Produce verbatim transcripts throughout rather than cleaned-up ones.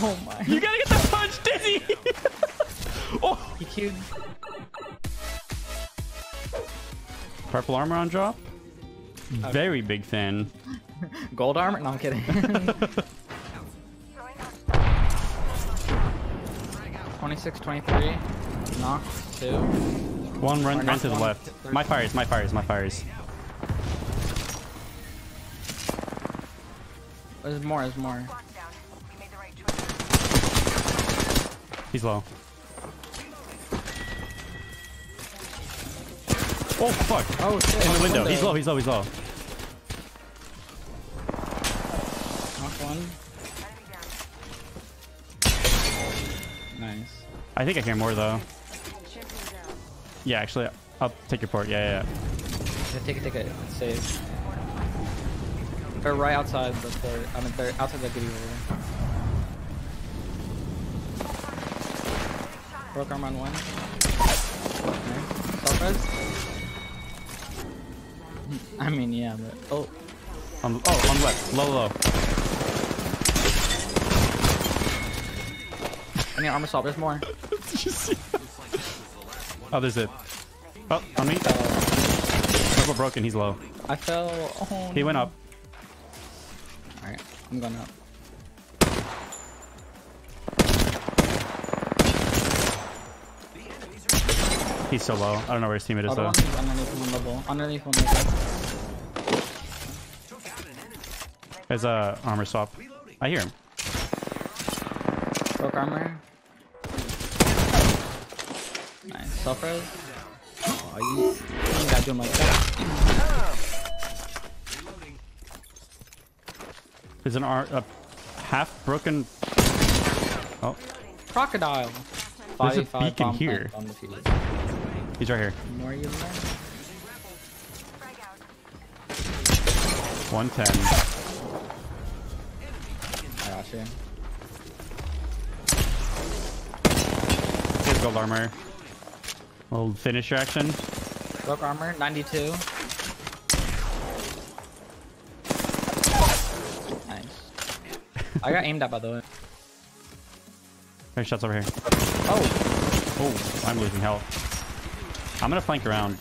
Oh my. You gotta get the punch, Dizzy! Oh! He cute. Purple armor on drop? Okay. Very big fan. Gold armor? No, I'm kidding. twenty-six, twenty-three. Knock. Two. One run, run to the left. My fires, my fires, my fires. There's more, there's more. He's low. Oh fuck! Oh shit! In the window. He's low. He's low. He's low. Knock one. Nice. I think I hear more though. Yeah, actually, I'll take your port. Yeah, yeah. yeah take it. Take it. It's safe. They're right outside the port. I mean, they're outside the goodie room. Broke arm on one. Okay. Self-res. I mean, yeah, but oh, on, oh, on left, low, low. I need armor salt. There's more. Did you see that? Oh, there's it. Oh, on me. Double broken. He's low. I fell. Oh, he no. went up. All right, I'm going up. He's so low. I don't know where his teammate is though. Underneath one level. Underneath one level. There's a armor swap. I hear him. Broke armor. Nice. Self res. Oh, you, you gotta do him like that. There's an ar a half broken. Oh. Crocodile. There's a beacon here. He's right here. one ten. I got you. Here's gold armor. Old finisher action. Broke armor, ninety-two. Nice. I got aimed at by the way. There's shots over here. Oh! Oh, I'm losing health. I'm gonna flank around.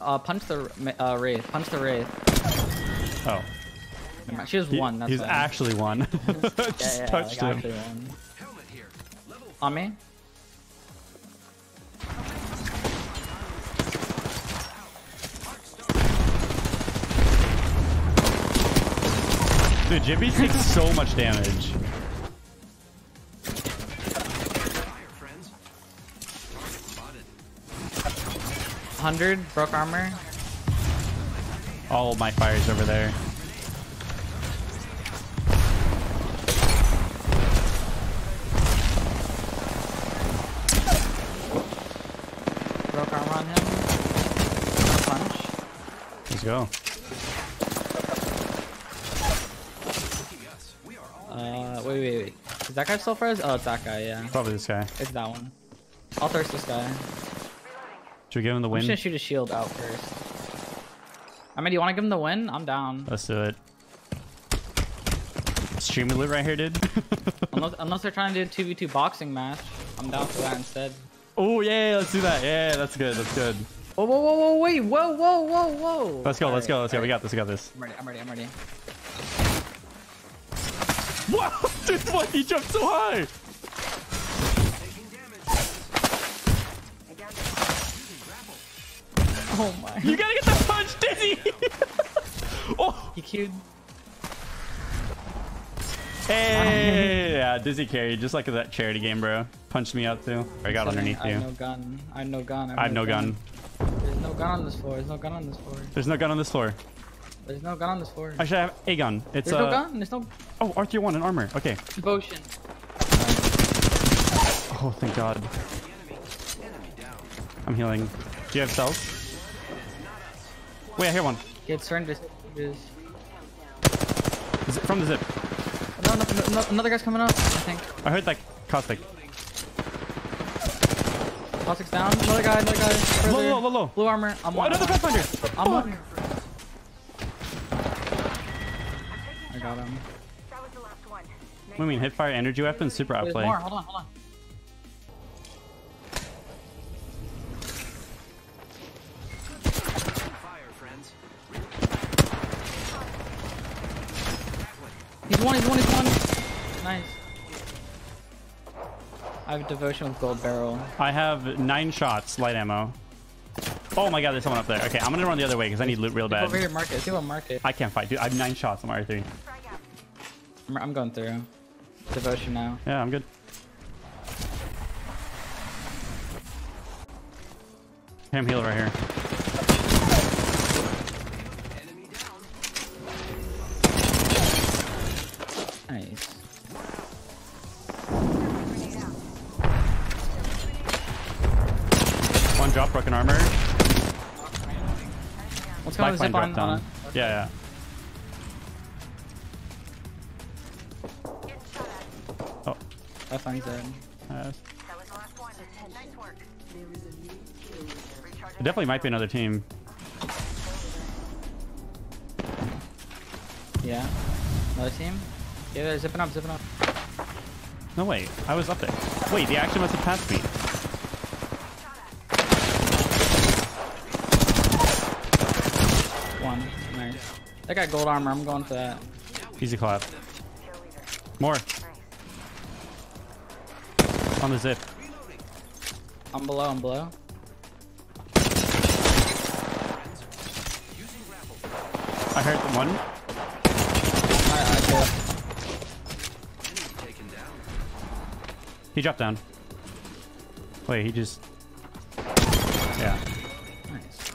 Uh, punch the uh, Wraith. Punch the Wraith. Oh. Yeah. She has one. That's he's fine. actually one. Just yeah, yeah, touched like him. One. On me? Dude, Jibby takes so much damage. one hundred, broke armor. All of my fires over there. Broke armor on him. Punch. Let's go. Uh, wait, wait, wait. Is that guy self-res? Oh, it's that guy, yeah. Probably this guy. It's that one. I'll thirst this guy. Should we give him the win? I'm just gonna shoot a shield out first. I mean, do you want to give him the win? I'm down. Let's do it. Streaming lit right here, dude. unless, unless they're trying to do a two v two boxing match. I'm down for that instead. Oh, yeah, let's do that. Yeah, that's good. That's good. Whoa, whoa, whoa, whoa, wait. Whoa, whoa, whoa, whoa. Let's go. All let's right, go. Let's go. Right. We got this. We got this. I'm ready. I'm ready. I'm ready. Wow, dude, what? He jumped so high. Oh my. You gotta get the punch, Dizzy! Oh! He queued. Hey! Yeah, Dizzy carried, just like that charity game, bro. Punched me out, too. I got underneath you. I have no gun. I have no gun. I have no gun. There's no gun on this floor. There's no gun on this floor. There's no gun on this floor. There's no gun on this floor. I should have a gun. It's There's uh... no gun. There's no. Oh, R T one and armor. Okay. Devotion. Oh, thank God. I'm healing. Do you have cells? Wait, I hear one. Get surrendered. Is it from the zip? No, no, no, another guy's coming up, I think. I heard like Caustic. Caustic's down. Another guy, another guy. Further. Low, low, low, low. Blue armor. I'm one. Oh, another pathfinder. I'm one. I got him. That was the last one. What do you mean? Hipfire energy weapon? Super outplay. There's more. Hold on, hold on. He's one, he's one, he's one. Nice. I have Devotion with Gold Barrel. I have nine shots, light ammo. Oh my god, there's someone up there. Okay, I'm gonna run the other way because I need loot real bad. Over here, mark it. See what mark it. I can't fight, dude. I have nine shots. I'm R three. I'm going through. Devotion now. Yeah, I'm good. Him heal right here. Nice. One drop, broken armor. What's going on? Drop down. Okay. Yeah, yeah. Oh. That thing's dead. That was the last one. Nice work. There definitely might be another team. Yeah. Another team? Yeah, they're zipping up, zipping up. No way, I was up there. Wait, the action must have passed me. One, nice. That guy gold armor, I'm going for that. Easy clap. More. On the zip. I'm below, I'm below. I heard the one. All right, all right, cool. He dropped down. Wait, he just... Yeah. Nice.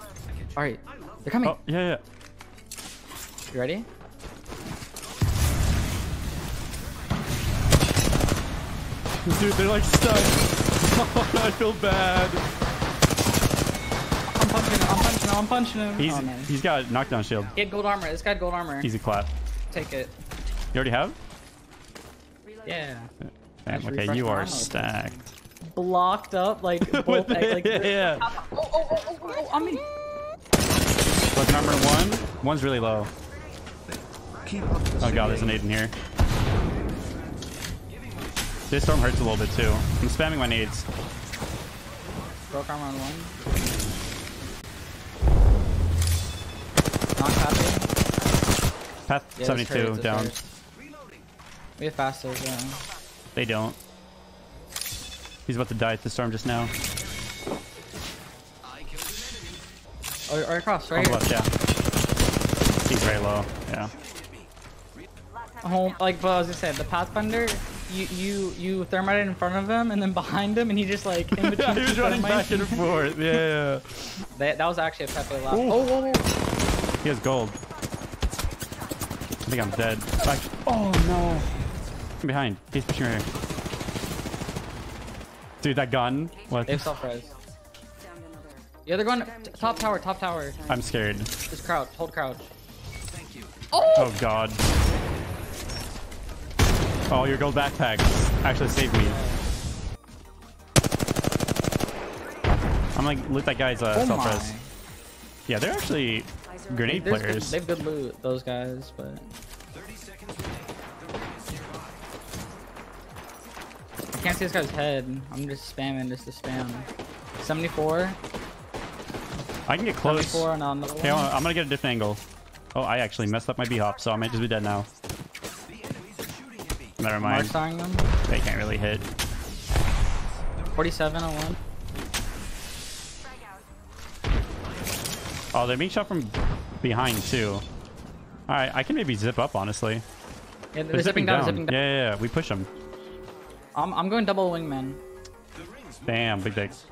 Alright, they're coming. Oh, yeah, yeah. You ready? Dude, they're like stuck. I feel bad. I'm punching him, I'm punching him, I'm punching him. He's, oh, nice. He's got a knockdown shield. He had gold armor. This guy had gold armor. Easy clap. Take it. You already have? Yeah. yeah. Damn, okay, you are stacked. Blocked up, like, both eggs, like yeah. Oh, oh, oh, oh, oh, I mean. Look, number one. One's really low. Oh god, there's an nade in here. This storm hurts a little bit, too. I'm spamming my nades. Broke armor on one. Not happy. Path yeah, seventy-two, down. Hurt. We have faster, yeah. They don't. He's about to die at the storm just now. Oh, right across, right? On the left, yeah. He's very low. Yeah. Oh, like well, I was gonna say, the Pathfinder, you you you thermited in front of him and then behind him, and he just like in between. He was running back and forth. Yeah. That that was actually a Pepe laugh. Oh, whoa, whoa. He has gold. I think I'm dead. Back. Oh no. Behind. He's pushing right here. Dude, that gun. What? They have self-res. Yeah, they're going to top tower, top tower. I'm scared. Just crouch. Hold crouch. Thank you. Oh! Oh, God. Oh, your gold backpack actually saved me. I'm like, loot that guy's uh, oh self-res. Yeah, they're actually grenade There's players. Good, they have good loot, those guys, but... I can't see this guy's head. I'm just spamming just to spam. seventy-four. I can get close. Okay, no, I'm, I'm gonna get a different angle. Oh, I actually messed up my B-hop, so I might just be dead now. Never mind. Them. They can't really hit. forty-seven on one. Oh, they're being shot from behind too. Alright, I can maybe zip up, honestly. Yeah, they're, they're zipping, zipping, down, down. zipping down. Yeah, yeah, yeah. We push them. I'm, I'm going double wingman. Damn, big dicks.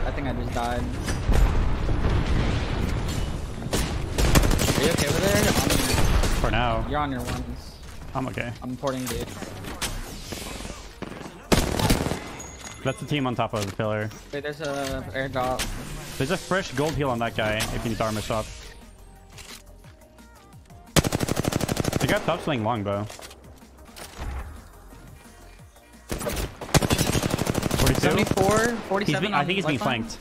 I think I just died. Are you okay over there? For now. You're on your ones. I'm okay. I'm porting dude. That's the team on top of the pillar. Wait, there's a airdrop. There's a fresh gold heal on that guy if you need to armor shop. He got top sling longbow. forty-two? seventy-four, forty-seven. I think he's being flanked.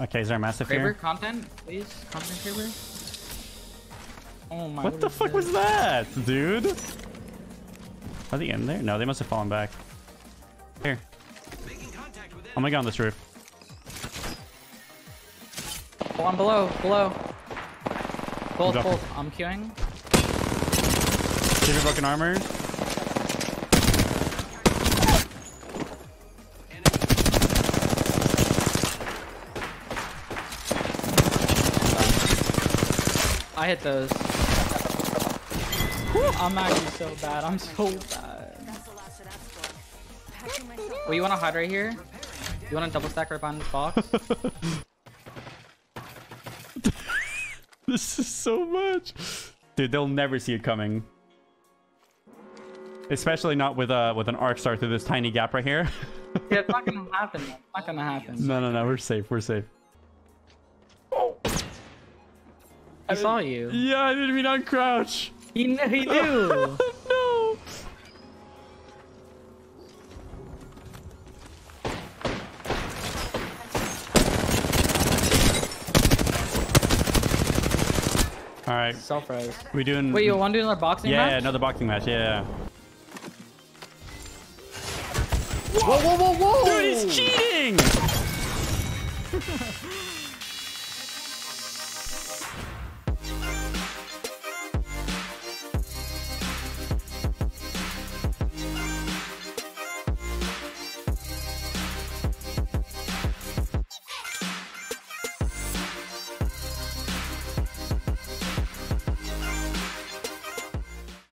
Okay, is there a massive Kraber, here? Content, please. Content, Kraber. Oh my. What, what the fuck this? was that, dude? Are they in there? No, they must have fallen back. Here. I'm gonna go on this roof. Oh, I'm below, below. Bolt, bolt. I'm queuing. Give your broken armor. I hit those. Whew, I'm actually so bad. I'm so bad. Oh, you want to hide right here? You want to double stack right behind this box? This is so much. Dude, they'll never see it coming. Especially not with uh with an arc star through this tiny gap right here. Yeah, it's not gonna happen. It's not gonna happen. No, no, no. We're safe. We're safe. Oh. I saw you. Yeah, I didn't mean on crouch. He knew. He knew. No. All right. Self-res. We doing? Wait, you want to do another boxing yeah, match? Yeah, another boxing match. Yeah. Whoa! Whoa! Whoa! Whoa! Dude, he's cheating!